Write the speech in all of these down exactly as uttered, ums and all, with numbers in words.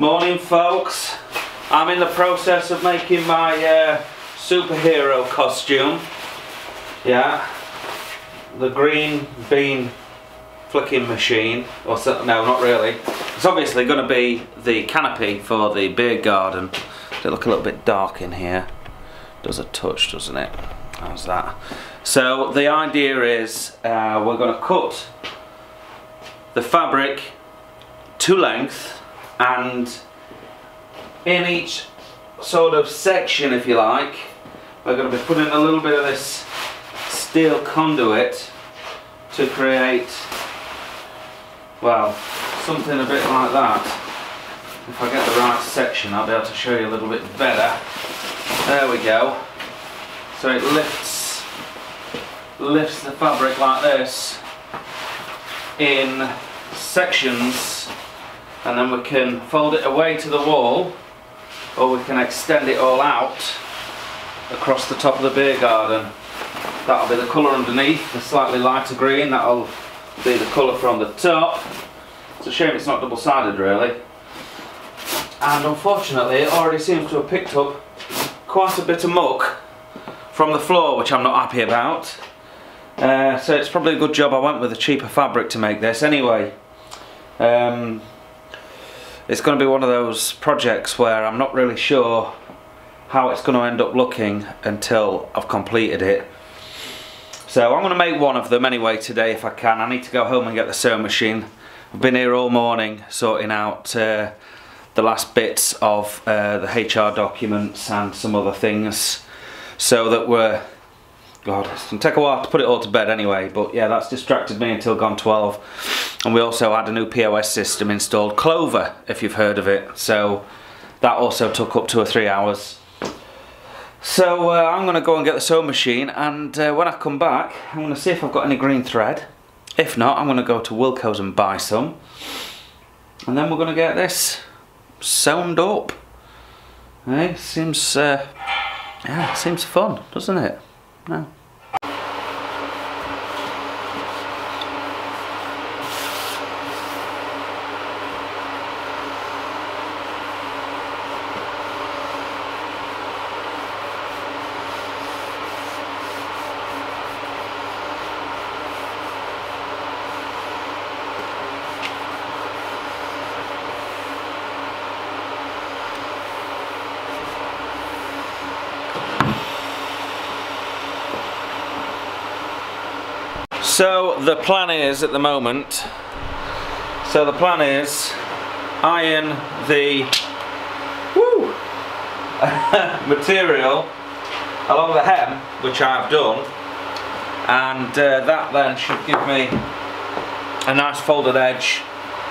Morning folks, I'm in the process of making my uh, superhero costume. Yeah, the green bean flicking machine, or so, no, not really. It's obviously going to be the canopy for the beer garden. They look a little bit dark in here. Does a touch, doesn't it? How's that? So the idea is uh, we're going to cut the fabric to length, and in each sort of section, if you like, we're going to be putting a little bit of this steel conduit to create, well, something a bit like that. If I get the right section, I'll be able to show you a little bit better. There we go. So it lifts, lifts the fabric like this in sections, and then we can fold it away to the wall, or we can extend it all out across the top of the beer garden. That'll be the colour underneath, a slightly lighter green. That'll be the colour from the top. It's a shame it's not double-sided really. And unfortunately it already seems to have picked up quite a bit of muck from the floor, which I'm not happy about. Uh, so it's probably a good job I went with a cheaper fabric to make this anyway. Um, It's going to be one of those projects where I'm not really sure how it's going to end up looking until I've completed it. So I'm going to make one of them anyway today if I can. I need to go home and get the sewing machine. I've been here all morning sorting out uh, the last bits of uh, the H R documents and some other things, so that we're... God, it's going to take a while to put it all to bed anyway, but yeah, that's distracted me until gone twelve. And we also had a new P O S system installed, Clover, if you've heard of it. So that also took up two or three hours. So uh, I'm going to go and get the sewing machine, and uh, when I come back, I'm going to see if I've got any green thread. If not, I'm going to go to Wilco's and buy some. And then we're going to get this sewn up. Eh? Seems, uh, yeah, seems fun, doesn't it? No. So the plan is at the moment, so the plan is iron the woo, material along the hem, which I've done, and uh, that then should give me a nice folded edge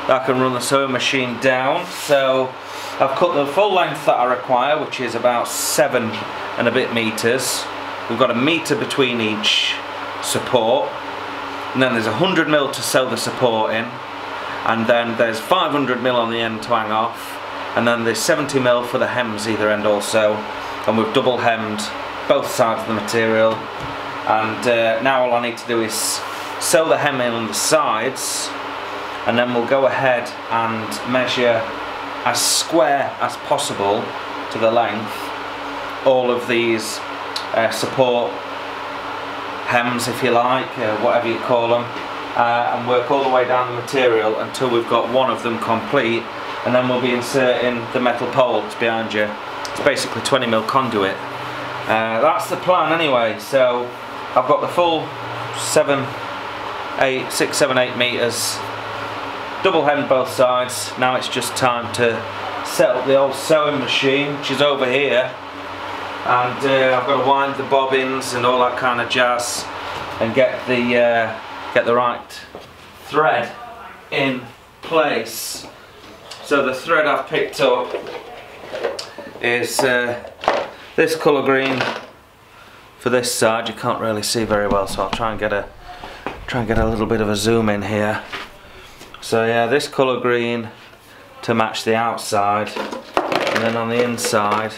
that I can run the sewing machine down. So I've cut the full length that I require, which is about seven and a bit meters. We've got a meter between each support. And then there's one hundred mil to sew the support in, and then there's five hundred mil on the end to hang off, and then there's seventy mil for the hems either end also, and we've double hemmed both sides of the material. And uh, now all I need to do is sew the hem in on the sides, and then we'll go ahead and measure as square as possible to the length all of these uh, support hems, if you like, uh, whatever you call them, uh, and work all the way down the material until we've got one of them complete, and then we'll be inserting the metal poles behind you. It's basically twenty mil conduit. Uh, that's the plan anyway. So I've got the full seven, eight, six, seven, eight meters, double hemmed both sides. Now it's just time to set up the old sewing machine, which is over here. And uh, I've got to wind the bobbins and all that kind of jazz, and get the uh, get the right thread in place. So the thread I've picked up is uh, this colour green for this side. You can't really see very well, so I'll try and get a try and get a little bit of a zoom in here. So yeah, this colour green to match the outside, and then on the inside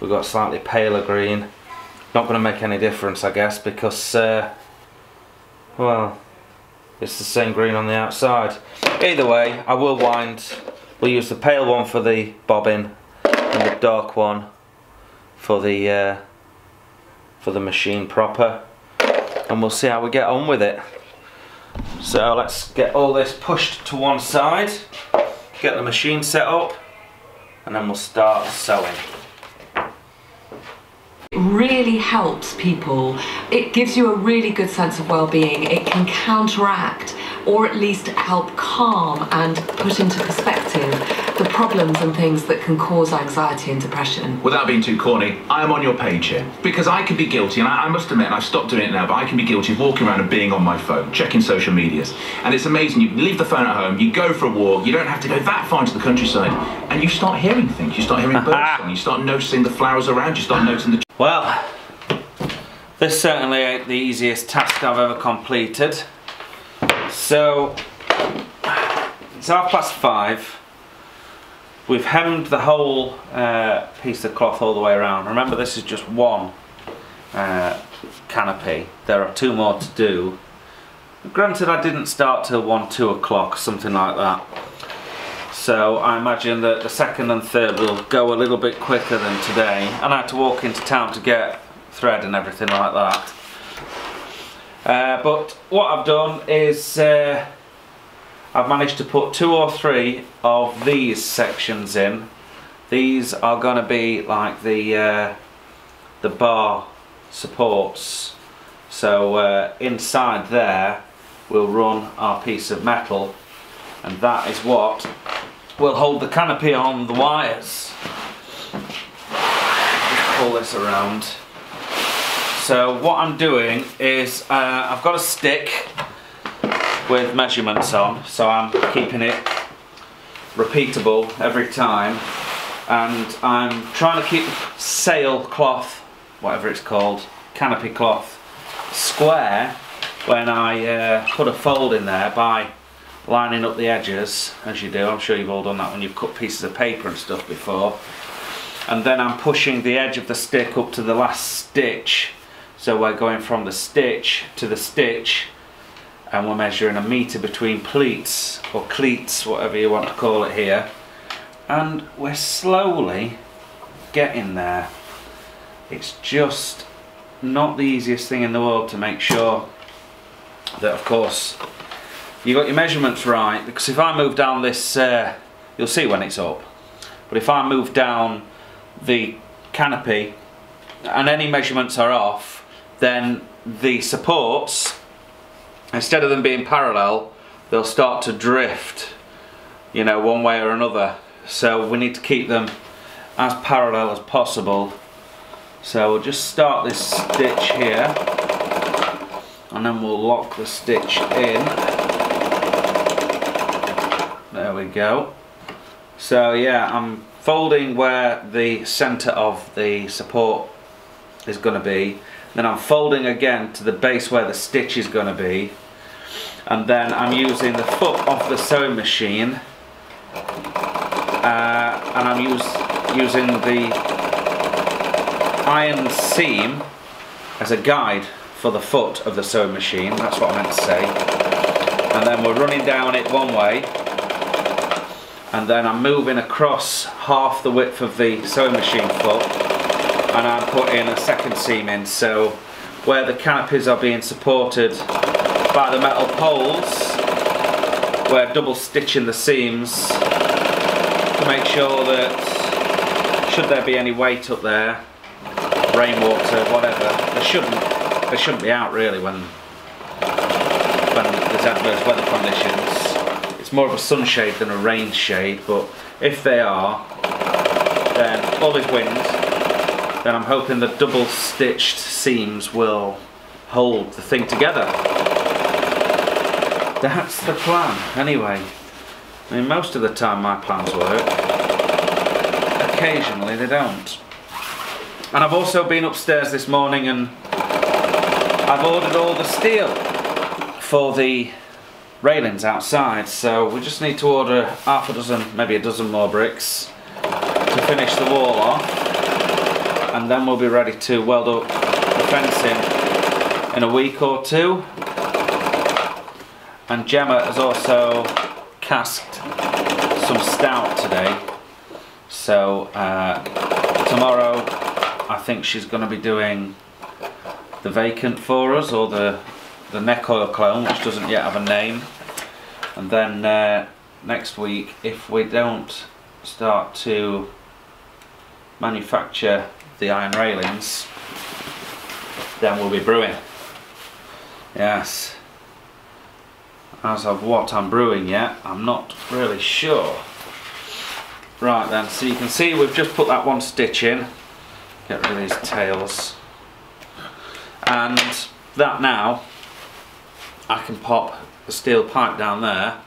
we've got slightly paler green. Not going to make any difference, I guess, because, uh, well, it's the same green on the outside. Either way, I will wind We'll use the pale one for the bobbin and the dark one for the uh, for the machine proper, and we'll see how we get on with it. So let's get all this pushed to one side, get the machine set up, and then we'll start sewing. It really helps people. It gives you a really good sense of well-being. It can counteract, or at least help calm and put into perspective, the problems and things that can cause anxiety and depression. Without being too corny, I am on your page here, because I could be guilty, and I, I must admit, and I've stopped doing it now, but I can be guilty of walking around and being on my phone, checking social medias. And it's amazing, you leave the phone at home, you go for a walk, you don't have to go that far into the countryside, and you start hearing things, you start hearing birds song, you start noticing the flowers around, you start noticing the... Well, this certainly ain't the easiest task I've ever completed. So, it's half past five. We've hemmed the whole uh, piece of cloth all the way around. Remember, this is just one uh, canopy. There are two more to do. Granted, I didn't start till one, two o'clock, something like that. So I imagine that the second and third will go a little bit quicker than today. And I had to walk into town to get thread and everything like that. Uh, but what I've done is uh, I've managed to put two or three of these sections in. These are going to be like the uh, the bar supports. So uh, inside there we'll run our piece of metal, and that is what will hold the canopy on the wires. Just pull this around. So what I'm doing is uh, I've got a stick with measurements on, so I'm keeping it repeatable every time, and I'm trying to keep the sail cloth, whatever it's called, canopy cloth, square when I uh, put a fold in there by lining up the edges, as you do. I'm sure you've all done that when you've cut pieces of paper and stuff before. And then I'm pushing the edge of the stick up to the last stitch. So we're going from the stitch to the stitch, and we're measuring a metre between pleats, or cleats, whatever you want to call it here. And we're slowly getting there. It's just not the easiest thing in the world to make sure that, of course, you got your measurements right. Because if I move down this, uh, you'll see when it's up, but if I move down the canopy and any measurements are off, then the supports, instead of them being parallel, they'll start to drift, you know, one way or another. So we need to keep them as parallel as possible. So we'll just start this stitch here, and then we'll lock the stitch in. There we go. So yeah, I'm folding where the centre of the support is going to be. Then I'm folding again to the base where the stitch is going to be, and then I'm using the foot of the sewing machine, uh, and I'm use, using the iron seam as a guide for the foot of the sewing machine. That's what I meant to say. And then we're running down it one way, and then I'm moving across half the width of the sewing machine foot, and I'm putting a second seam in. So where the canopies are being supported by the metal poles, we're double stitching the seams to make sure that should there be any weight up there, rainwater, whatever, there shouldn't, there shouldn't be out really when, when there's adverse weather conditions. It's more of a sunshade than a rain shade, but if they are, then all is wind. Then I'm hoping the double stitched seams will hold the thing together. That's the plan, anyway. I mean, most of the time my plans work. Occasionally they don't. And I've also been upstairs this morning and I've ordered all the steel for the railings outside, so we just need to order half a dozen, maybe a dozen more bricks to finish the wall off. And then we'll be ready to weld up the fencing in a week or two. And Gemma has also cast some stout today, so uh, tomorrow I think she's going to be doing the vacant for us, or the the neck oil clone, which doesn't yet have a name. And then uh, next week, if we don't start to manufacture the iron railings, then we'll be brewing. Yes. As of what I'm brewing yet, I'm not really sure. Right then, so you can see we've just put that one stitch in. Get rid of these tails. And that now, I can pop the steel pipe down there,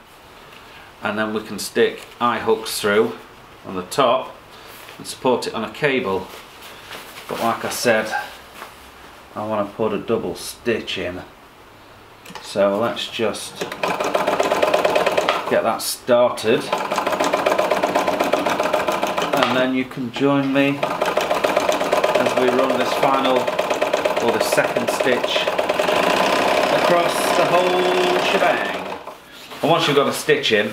and then we can stick eye hooks through on the top and support it on a cable. But like I said, I want to put a double stitch in. So let's just get that started, and then you can join me as we run this final, or the second stitch, across the whole shebang. And once you've got a stitch in,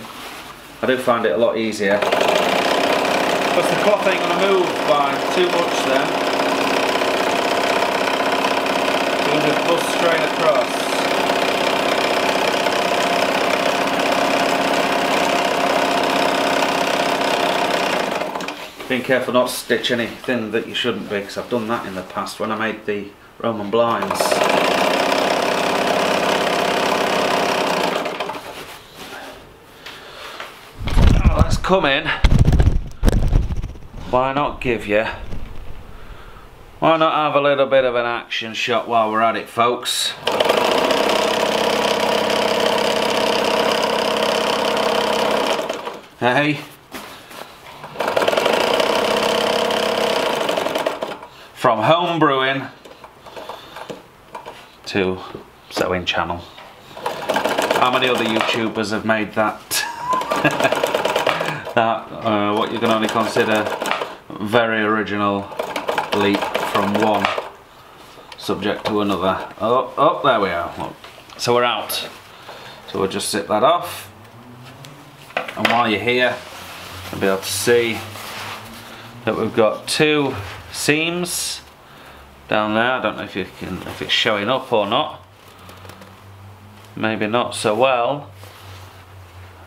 I do find it a lot easier, because the cloth ain't going to move by too much then. You can just bust straight across. Being careful not to stitch anything that you shouldn't be, because I've done that in the past when I made the Roman blinds. Oh, let's come in. Why not give you? Why not have a little bit of an action shot while we're at it, folks? Hey. From home brewing to sewing channel. How many other YouTubers have made that? that uh, what you can only consider very original leap from one subject to another. Oh, oh there we are. Look. So we're out. So we'll just zip that off. And while you're here, you'll be able to see that we've got two seams down there. I don't know if you can, if it's showing up or not. Maybe not so well.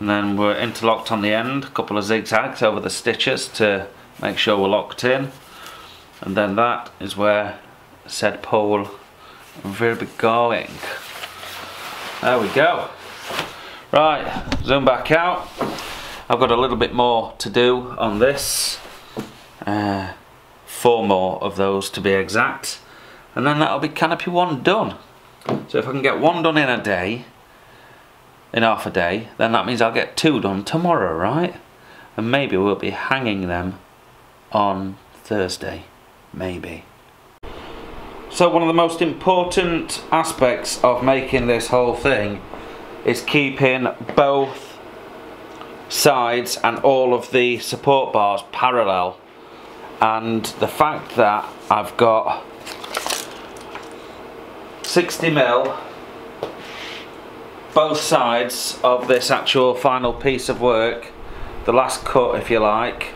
And then we're interlocked on the end. A couple of zigzags over the stitches to make sure we're locked in. And then that is where said pole will be going. There we go. Right, zoom back out. I've got a little bit more to do on this. Uh, four more of those to be exact, and then that'll be canopy one done. So if I can get one done in a day, in half a day, then that means I'll get two done tomorrow, right? And maybe we'll be hanging them on Thursday, maybe. So one of the most important aspects of making this whole thing is keeping both sides and all of the support bars parallel. And the fact that I've got sixty mil both sides of this actual final piece of work, the last cut if you like,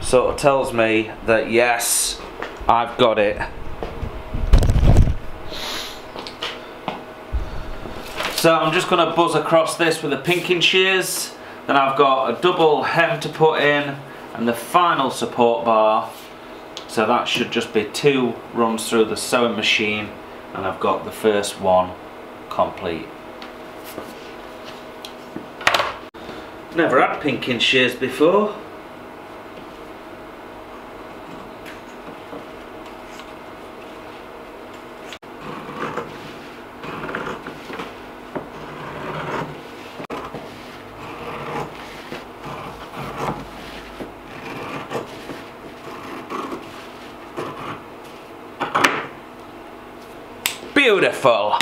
sort of tells me that yes, I've got it. So I'm just going to buzz across this with the pinking shears, then I've got a double hem to put in, and the final support bar, so that should just be two runs through the sewing machine, and I've got the first one complete. Never had pinking shears before. Beautiful.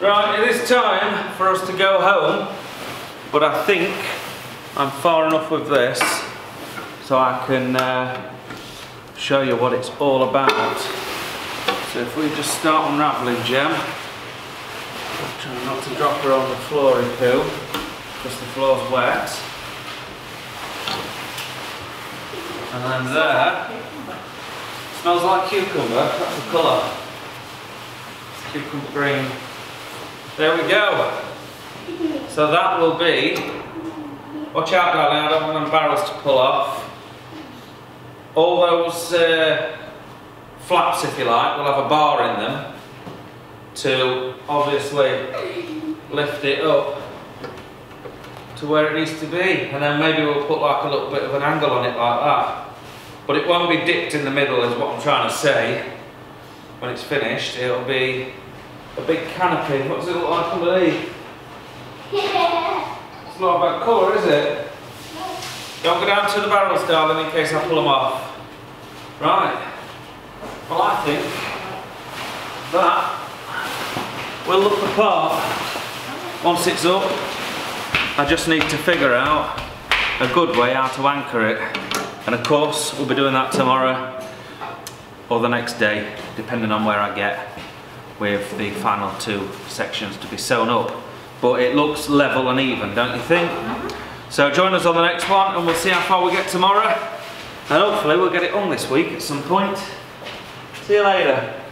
Right, it is time for us to go home, but I think I'm far enough with this so I can uh, show you what it's all about. So if we just start unravelling Gem, trying not to drop her on the floor and poo, because the floor's wet. And then there, smells like cucumber, that's the colour. It's cucumber green. There we go. So that will be, watch out darling, I don't want them barrels to pull off. All those uh, flaps, if you like, will have a bar in them to obviously lift it up to where it needs to be, and then maybe we'll put like a little bit of an angle on it like that, but it won't be dipped in the middle is what I'm trying to say. When it's finished it'll be a big canopy. What does it look like underneath? It's not a bad colour, is it? Don't go down to the barrels darling in case I pull them off. Right, well I think that will look the part once it's up. I just need to figure out a good way how to anchor it, and of course we'll be doing that tomorrow or the next day depending on where I get with the final two sections to be sewn up, but it looks level and even, don't you think? So join us on the next one and we'll see how far we get tomorrow, and hopefully we'll get it on this week at some point. See you later.